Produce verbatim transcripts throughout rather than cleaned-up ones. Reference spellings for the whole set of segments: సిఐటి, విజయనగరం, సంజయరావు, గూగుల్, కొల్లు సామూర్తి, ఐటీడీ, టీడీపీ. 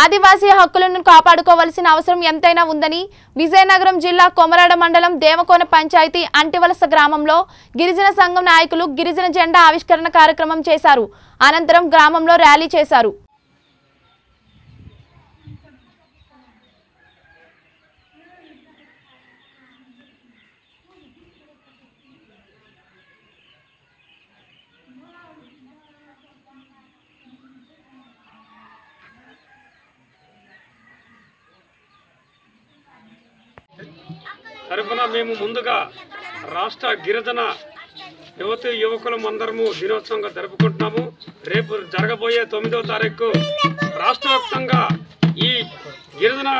ఆదివాసీ హక్కులను కాపాడుకోవాల్సిన అవసరం ఎంతైనా ఉందని విజయనగరం జిల్లా కొమరాడ మండలం దేవకోన పంచాయతీ అంటివలస గ్రామంలో గిరిజన సంఘం నాయకులు గిరిజన జెండా ఆవిష్కరణ కార్యక్రమం చేశారు. అనంతరం గ్రామంలో ర్యాలీ చేశారు. తరపున మేము ముందుగా రాష్ట్ర గిరిజన యువత యువకులం అందరము దినోత్సవంగా జరుపుకుంటున్నాము. రేపు జరగబోయే తొమ్మిదవ తారీఖు రాష్ట్ర వ్యాప్తంగా ఈ గిరిజన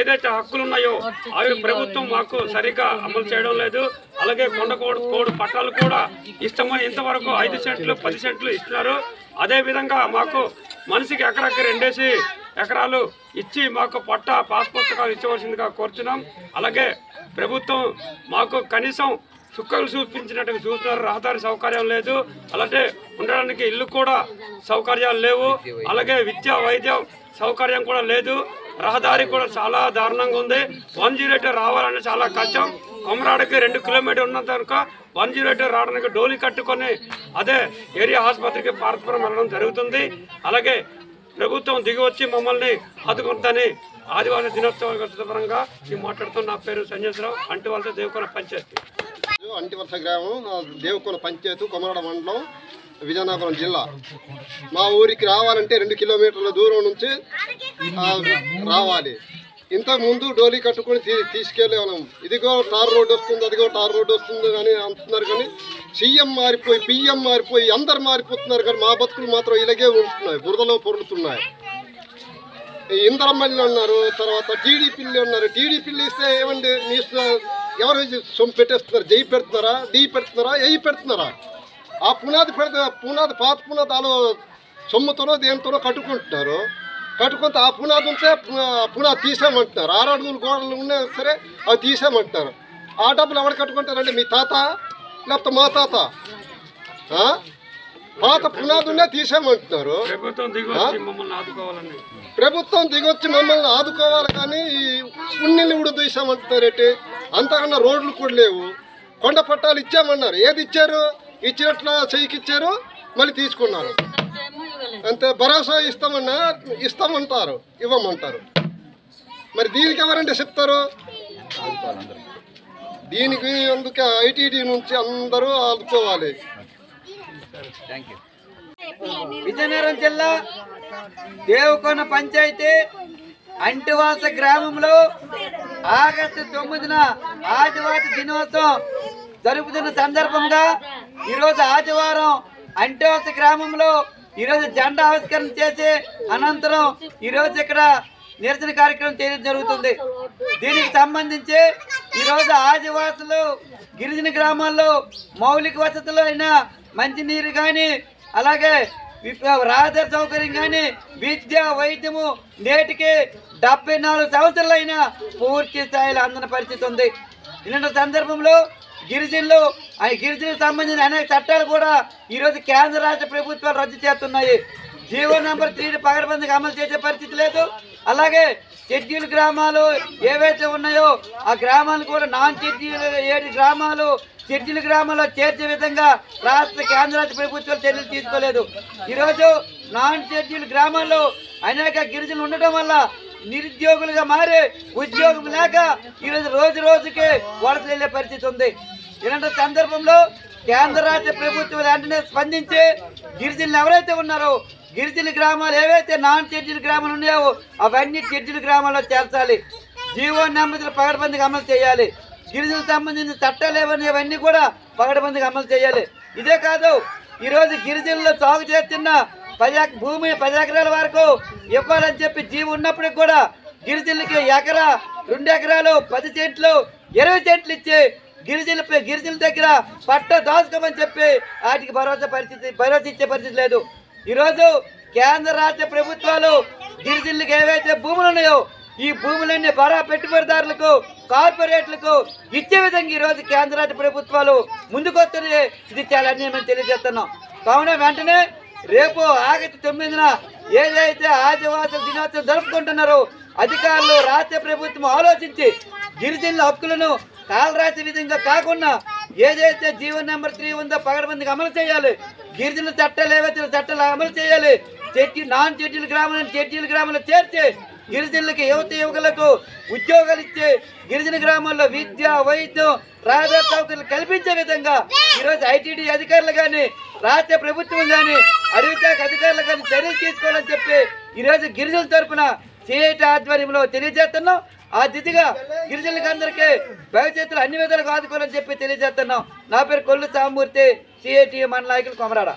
ఏదైతే హక్కులు ఉన్నాయో అవి ప్రభుత్వం మాకు సరిగ్గా అమలు చేయడం లేదు. అలాగే కొండకోడు కోడు పట్టాలు కూడా ఇష్టమని ఇంతవరకు ఐదు సెంట్లు పది సెంట్లు ఇస్తున్నారు. అదేవిధంగా మాకు మనిషికి ఎకరాకి రెండేసి ఎకరాలు ఇచ్చి మాకు పట్టా పాస్ పుస్తకాలు ఇచ్చవలసిందిగా కోరుచున్నాం. అలాగే ప్రభుత్వం మాకు కనీసం చుక్కలు చూపించినట్టుగా చూస్తున్నారు. రహదారి సౌకర్యం లేదు, అలాగే ఉండడానికి ఇల్లు కూడా సౌకర్యాలు లేవు. అలాగే విద్యా వైద్యం సౌకర్యం కూడా లేదు. రహదారి కూడా చాలా దారుణంగా ఉంది. వన్ జీరో ఎయిట్ రావాలంటే చాలా కష్టం. కొమరాడకి రెండు కిలోమీటర్ ఉన్నంత కనుక వన్ జీరో ఎయిట్ రావడానికి డోలి కట్టుకొని అదే ఏరియా ఆసుపత్రికి పార్పురం వెళ్ళడం జరుగుతుంది. అలాగే ప్రభుత్వం దిగి వచ్చి మమ్మల్ని ఆదుకుంటుందని ఆదివాసీ దినోత్సవ శుభరంగా మేము మాట్లాడుతూ, నా పేరు సంజయరావు, అంటివలస దేవకోన పంచాయతీ. అంటివలస గ్రామం, దేవకోన పంచాయతీ, కొమరాడ మండలం, విజయనగరం జిల్లా. మా ఊరికి రావాలంటే రెండు కిలోమీటర్ల దూరం నుంచి రావాలి. ఇంతకుముందు డోలీ కట్టుకుని తీసుకెళ్ళేవాళ్ళం. ఇదిగో టార్ రోడ్డు వస్తుంది, అదిగో టార్ రోడ్డు వస్తుంది అని అంటున్నారు. కానీ సీఎం మారిపోయి పిఎం మారిపోయి అందరు మారిపోతున్నారు. కానీ మా బతుకులు మాత్రం ఇలాగే ఉంటున్నాయి, బురదలో పొరులుతున్నాయి. ఇందరమ్మల్ని ఉన్నారు, తర్వాత టీడీపీలు ఉన్నారు. టీడీపీలు ఇస్తే ఏమండి, మీ ఎవరు సొమ్ము పెట్టేస్తున్నారు? జై పెడుతున్నారా, డీ పెడుతున్నారా, ఎయి పెడుతున్నారా? ఆ పునాది పెడత పునాది పాత పునాది వాళ్ళు సొమ్ముతోనో దేనితోనో కట్టుకుంటున్నారు. కట్టుకుంటే ఆ పునాది ఉంటే పునాది తీసామంటున్నారు. ఆరడుగులు గోడలు ఉన్నా సరే అవి తీసామంటున్నారు. ఆ డబ్బులు ఎవరు కట్టుకుంటారంటే, మీ తాత లేకపోతే మా తాత? పాత పునాది ఉన్నా తీసామంటున్నారు. ప్రభుత్వం దిగొచ్చి మమ్మల్ని ఆదుకోవాలి. కానీ ఈ ఉన్నిళ్ళు కూడా తీసామంటున్నారేంటి? అంతకన్నా రోడ్లు కూడా లేవు. కొండ పట్టాలు ఇచ్చామన్నారు. ఏది ఇచ్చారు? ఇచ్చినట్ల చేయికిచ్చారు, మళ్ళీ తీసుకున్నారు. అంతే భరోసా ఇస్తామన్నా ఇస్తామంటారు, ఇవ్వమంటారు. మరి దీనికి ఎవరంటే చెప్తారు? దీనికి అందుకే ఐటీడీ నుంచి అందరూ ఆదుకోవాలి. విజయనగరం జిల్లా దేవకోన పంచాయతీ అంటివలస గ్రామంలో ఆగస్టు తొమ్మిదిన ఆదివాసీ దినోత్సవం జరుపుతున్న సందర్భంగా ఈరోజు ఆదివారం అంటివలస గ్రామంలో ఈరోజు జెండా ఆవిష్కరణ చేసి అనంతరం ఈరోజు ఇక్కడ నిరసన కార్యక్రమం చేయడం జరుగుతుంది. దీనికి సంబంధించి ఈరోజు ఆదివాసులు గిరిజన గ్రామాల్లో మౌలిక వసతులు అయిన మంచినీరు కానీ, అలాగే రహదారి సౌకర్యం కానీ, విద్య వైద్యము నేటికి డెబ్బై నాలుగు సంవత్సరాలైనా పూర్తి స్థాయిలో అందిన పరిస్థితి ఉంది. ఇలాంటి సందర్భంలో గిరిజనులు గిరిజనులకు సంబంధించిన అనేక చట్టాలు కూడా ఈరోజు కేంద్ర రాష్ట్ర ప్రభుత్వాలు రద్దు చేస్తున్నాయి. జీవో నెంబర్ త్రీని పగడబందికి అమలు చేసే పరిస్థితి లేదు. అలాగే షెడ్యూల్ గ్రామాలు ఏవైతే ఉన్నాయో ఆ గ్రామాలు కూడా నాన్ షెడ్యూల్ ఏడు గ్రామాలు షెడ్యూల్ గ్రామాల్లో చేర్చే విధంగా రాష్ట్ర కేంద్ర రాష్ట్ర ప్రభుత్వాలు చర్యలు తీసుకోలేదు. ఈరోజు నాన్ షెడ్యూల్ గ్రామాల్లో అనేక గిరిజనులు ఉండటం వల్ల నిరుద్యోగులుగా మారి ఉద్యోగం లేక ఈరోజు రోజు రోజుకి వలసలు వెళ్ళే పరిస్థితి ఉంది. ఇలాంటి సందర్భంలో కేంద్ర రాష్ట్ర ప్రభుత్వాలు వెంటనే స్పందించి గిరిజనులు ఎవరైతే ఉన్నారో గిరిజన గ్రామాలు ఏవైతే నాన్ షెడ్యూల్ గ్రామాలు ఉన్నాయో అవన్నీ షెడ్యూల్ గ్రామాల్లో చేర్చాలి. జీవో నెంబర్ పగడబందికి అమలు చేయాలి. గిరిజనులకు సంబంధించిన చట్టాలు ఏవన్నీ అవన్నీ కూడా పగడబందికి అమలు చేయాలి. ఇదే కాదు, ఈరోజు గిరిజనులు సాగు చేస్తున్న పది భూమి పది ఎకరాల వరకు ఇవ్వాలని చెప్పి జీవో ఉన్నప్పటికి కూడా గిరిజనులకి ఎకరా రెండు ఎకరాలు పది సెంట్లు ఇరవై సెంట్లు ఇచ్చి గిరిజనులపై గిరిజనుల దగ్గర పట్ట దోచుకోమని చెప్పి వాటికి భరోసా పరిస్థితి భరోసా ఇచ్చే పరిస్థితి లేదు. ఈరోజు కేంద్ర రాష్ట్ర ప్రభుత్వాలు గిరిజనులకు ఏవైతే భూములు ఉన్నాయో ఈ భూములన్నీ బడా పెట్టుబడిదారులకు కార్పొరేట్లకు ఇచ్చే విధంగా ఈరోజు కేంద్ర రాష్ట్ర ప్రభుత్వాలు ముందుకొస్తున్నాయి. ఇది చాలా అన్యాయమని తెలియజేస్తున్నాం. కావున వెంటనే రేపు ఆగస్టు తొమ్మిదిన ఏదైతే ఆదివాసుల దినోత్సవం జరుపుకుంటున్నారో అధికారులు రాష్ట్ర ప్రభుత్వం ఆలోచించి గిరిజనుల హక్కులను కాలరాసే విధంగా కాకుండా ఏదైతే జీవన్ నెంబర్ త్రీ ఉందో పగడబందికి అమలు చేయాలి. గిరిజనుల చట్టాలు ఏవైతే చట్టాలు అమలు చేయాలి. చెట్టి నాన్ చెట్టిల గ్రామాలను చెట్టిల గ్రామాలు చేర్చి గిరిజనులకి యువత యువకులకు ఉద్యోగాలు ఇచ్చే గిరిజన గ్రామాల్లో విద్య వైద్యం రవాణా సౌకర్యాలు కల్పించే విధంగా ఈరోజు ఐటీడీ అధికారులు కానీ రాష్ట్ర ప్రభుత్వం కానీ అడవిశాఖ అధికారులు కానీ చర్యలు తీసుకోవాలని చెప్పి ఈరోజు గిరిజనుల తరఫున సిఐటి ఆధ్వర్యంలో తెలియజేస్తున్నాం. ఆ దిశగా గిరిజనులకు అందరికీ భవిష్యత్తులో అన్ని విధాలుగా ఆదుకోవాలని చెప్పి తెలియజేస్తున్నాం. నా పేరు కొల్లు సామూర్తి, సిఐటి మండల నాయకులు కొమరాడ.